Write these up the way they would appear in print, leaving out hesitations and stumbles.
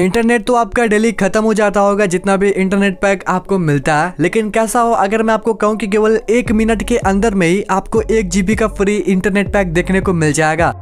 Internet तो आपका daily खत्म हो जाता होगा, जितना भी इंटरनेट पैक आपको मिलता है। लेकिन कैसा हो अगर मैं आपको कहूं कि केवल 1 मिनट के अंदर में ही आपको 1 GB का फ्री इंटरनेट पैक देखने को मिल जाएगा।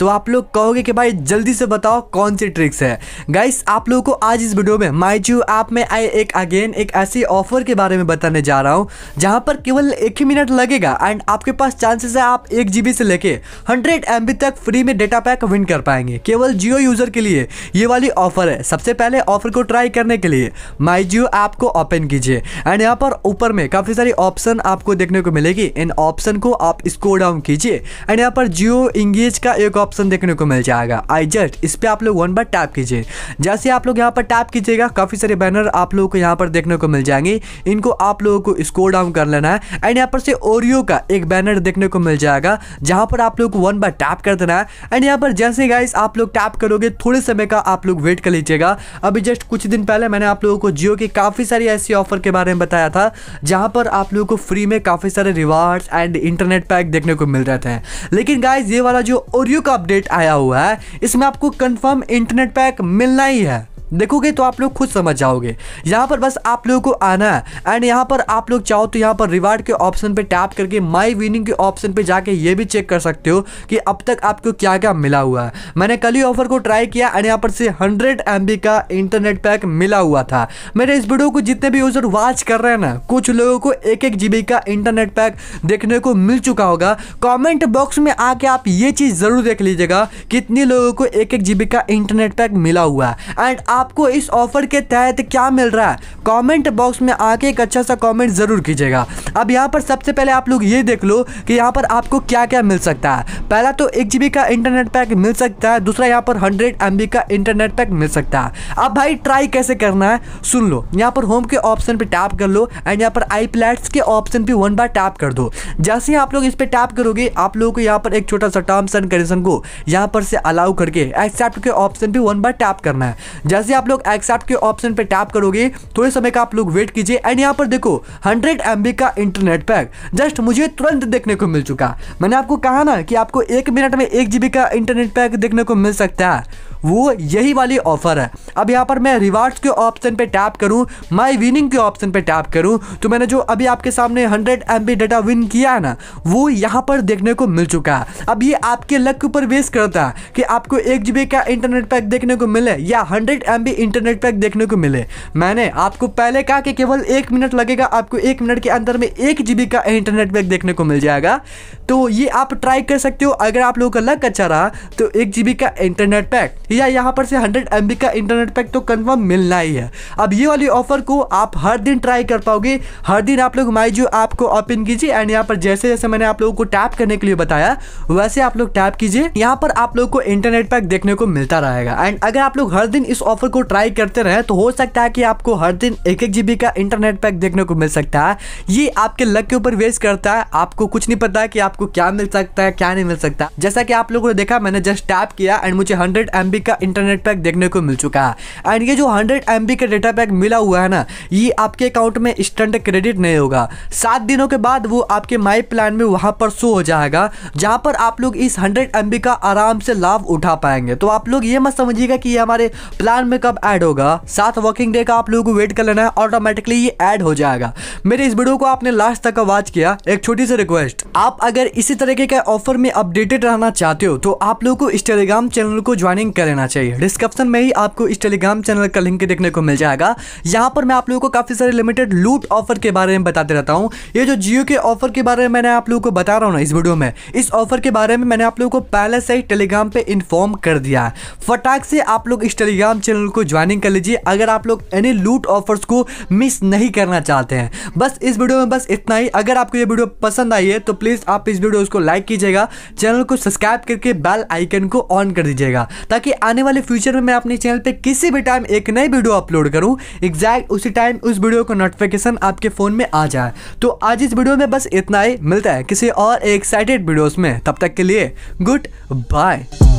तो आप लोग कहोगे कि भाई जल्दी से बताओ कौन सी ट्रिक्स है। गाइस, आप लोगों को आज इस वीडियो में माय जियो ऐप में आए एक ऐसी ऑफर के बारे में बताने जा रहा हूँ जहाँ पर केवल 1 मिनट लगेगा एंड आपके पास चांसेस है आप 1 GB से लेके 100 MB तक फ्री में डेटा पैक विन कर पाएंगे। केवल जियो यूज़र के लिए ये वाली ऑफर है। सबसे पहले ऑफर को ट्राई करने के लिए माय जियो ऐप को ओपन कीजिए एंड यहाँ पर ऊपर में काफ़ी सारी ऑप्शन आपको देखने को मिलेगी। इन ऑप्शन को आप स्क्रॉल डाउन कीजिए एंड यहाँ पर जियो एंगेज का एक ऑप्शन देखने को मिल जाएगा। आई जस्ट इस पे आप लोग 1 बार टैप कीजिए। जैसे आप लोग यहाँ पर टैप कीजिएगा काफी सारे बैनर आप लोगों को यहाँ पर देखने को मिल जाएंगे। इनको आप लोगों को स्क्रॉल डाउन कर लेना है एंड यहाँ पर से ओरियो का एक बैनर देखने को मिल जाएगा जहाँ पर आप लोग को 1 बार टैप कर देना है एंड यहाँ पर जैसे गाइस आप लोग टैप करोगे थोड़े समय का आप लोग वेट कर लीजिएगा। अभी जस्ट कुछ दिन पहले मैंने आप लोगों को जियो की काफी सारी ऐसी ऑफर के बारे में बताया था जहाँ पर आप लोगों को फ्री में काफी सारे रिवार्ड्स एंड इंटरनेट पैक देखने को मिल रहे थे। लेकिन गाइस ये वाला जो ओरियो का अपडेट आया हुआ है इसमें आपको कंफर्म इंटरनेट पैक मिलना ही है। देखोगे तो आप लोग खुद समझ जाओगे। यहाँ पर बस आप लोगों को आना है एंड यहाँ पर आप लोग चाहो तो यहाँ पर रिवार्ड के ऑप्शन पे टैप करके माय विनिंग के ऑप्शन पे जाके ये भी चेक कर सकते हो कि अब तक आपको क्या क्या मिला हुआ है। मैंने कल ही ऑफर को ट्राई किया एंड यहाँ पर से 100 MB का इंटरनेट पैक मिला हुआ था। मेरे इस वीडियो को जितने भी यूज़र वॉच कर रहे हैं ना, कुछ लोगों को 1-1 GB का इंटरनेट पैक देखने को मिल चुका होगा। कॉमेंट बॉक्स में आके आप ये चीज़ ज़रूर देख लीजिएगा कितने लोगों को 1-1 GB का इंटरनेट पैक मिला हुआ है एंड आपको इस ऑफर के तहत क्या मिल रहा है। कमेंट बॉक्स में आके एक अच्छा सा कमेंट जरूर कीजिएगा। अब यहाँ पर सबसे पहले आप लोग ये देख लो कि यहाँ पर आपको क्या क्या मिल सकता है। पहला तो 1 GB का इंटरनेट पैक मिल सकता है। दूसरा यहाँ पर 100 MB का इंटरनेट पैक मिल सकता है। अब भाई ट्राई कैसे करना है सुन लो। यहाँ पर होम के ऑप्शन पर टैप कर लो एंड यहाँ पर आई प्लेट्स के ऑप्शन पर 1 बार टैप कर दो। जैसे ही आप लोग इस पर टैप करोगे आप लोगों को यहाँ पर एक छोटा सा टर्म्स एंड कंडीशन को यहाँ पर से अलाउ करके एक्सेप्ट के ऑप्शन पर 1 बार टैप करना है। जैसे आप लोग एक्सेप्ट के ऑप्शन पे टैप करोगे थोड़े समय का आप लोग वेट कीजिए एंड यहाँ पर देखो 100 MB का इंटरनेट पैक जस्ट मुझे तुरंत देखने को मिल चुका। मैंने आपको कहा ना कि आपको 1 मिनट में 1 GB का इंटरनेट पैक देखने को मिल सकता है, वो यही वाली ऑफर है। अब यहाँ पर मैं रिवार्ड्स के ऑप्शन पे टैप करूँ, माय विनिंग के ऑप्शन पे टैप करूँ तो मैंने जो अभी आपके सामने 100 MB डाटा विन किया है ना वो यहाँ पर देखने को मिल चुका है। अब ये आपके लक के ऊपर बेस करता है कि आपको 1 GB का इंटरनेट पैक देखने को मिले या 100 MB इंटरनेट पैक देखने को मिले। मैंने आपको पहले कहा कि केवल 1 मिनट लगेगा, आपको 1 मिनट के अंदर में 1 GB का इंटरनेट पैक देखने को मिल जाएगा। तो ये आप ट्राई कर सकते हो। अगर आप लोगों का लक अच्छा रहा तो 1 GB का इंटरनेट पैक या यहाँ पर से 100 MB का इंटरनेट पैक तो कंफर्म मिलना ही है। अब ये वाली ऑफर को आप हर दिन ट्राई कर पाओगे। हर दिन आप लोग माय जियो ऐप को ओपन कीजिए एंड यहाँ पर जैसे जैसे मैंने आप लोगों को टैप करने के लिए बताया वैसे आप लोग टैप कीजिए। यहाँ पर आप लोग को इंटरनेट पैक देखने को मिलता रहेगा एंड अगर आप लोग हर दिन इस ऑफर को ट्राई करते रहे तो हो सकता है कि आपको हर दिन 1-1 GB का इंटरनेट पैक देखने को मिल सकता है। ये आपके लक के ऊपर बेस करता है। आपको कुछ नहीं पता कि आपको क्या मिल सकता है क्या नहीं मिल सकता। जैसा कि आप लोगों ने देखा मैंने जस्ट टैप किया एंड मुझे 100 MB का इंटरनेट पैक देखने को मिल चुका है एंड ये जो 100 MB का डेटा पैक मिला हुआ है ना ये आपके अकाउंट में इंस्टेंट क्रेडिट नहीं होगा। 7 दिनों के बाद वो आपके माई प्लान में वहां पर शो हो जाएगा जहां पर आप लोग इस 100 MB का आराम से लाभ उठा पाएंगे। तो आप लोग ये मत समझिएगा कि ये हमारे प्लान में कब ऐड होगा। 7 वर्किंग डे का आप लोगों को वेट कर लेना है, ऑटोमेटिकली ये ऐड हो जाएगा। मेरे इस वीडियो को आपने लास्ट तक वॉच किया, एक छोटी सी रिक्वेस्ट, आप अगर इसी तरीके के ऑफर में अपडेटेड रहना चाहते हो तो आप लोगों को इस टेलीग्राम चैनल को ज्वाइनिंग कर लेना चाहिए। डिस्क्रिप्शन में ही आपको इस टेलीग्राम चैनल का लिंक देखने को मिल जाएगा। यहाँ पर मैं आप लोगों को काफी सारे लिमिटेड लूट ऑफर के बारे में बताते रहता हूँ। ये जो जियो के ऑफर के बारे में मैंने आप लोगों को बता रहा हूँ ना इस वीडियो में, इस ऑफर के बारे में मैंने आप लोगों को पहले से ही टेलीग्राम पे इन्फॉर्म कर दिया है। फटाक से आप लोग इस टेलीग्राम चैनल को ज्वाइनिंग कर लीजिए अगर आप लोग एनी लूट ऑफर्स को मिस नहीं करना चाहते हैं। बस इस वीडियो में बस इतना ही। अगर आपको ये वीडियो पसंद आई है तो प्लीज आप इस वीडियो को लाइक कीजिएगा, चैनल को सब्सक्राइब करके बेल आइकन को ऑन कर दीजिएगा ताकि आने वाले फ्यूचर में मैं अपने चैनल पे किसी भी टाइम एक नई वीडियो अपलोड करूं एग्जैक्ट उसी टाइम उस वीडियो का नोटिफिकेशन आपके फोन में आ जाए। तो आज इस वीडियो में बस इतना ही। मिलता है किसी और एक्साइटेड वीडियोस में, तब तक के लिए गुड बाय।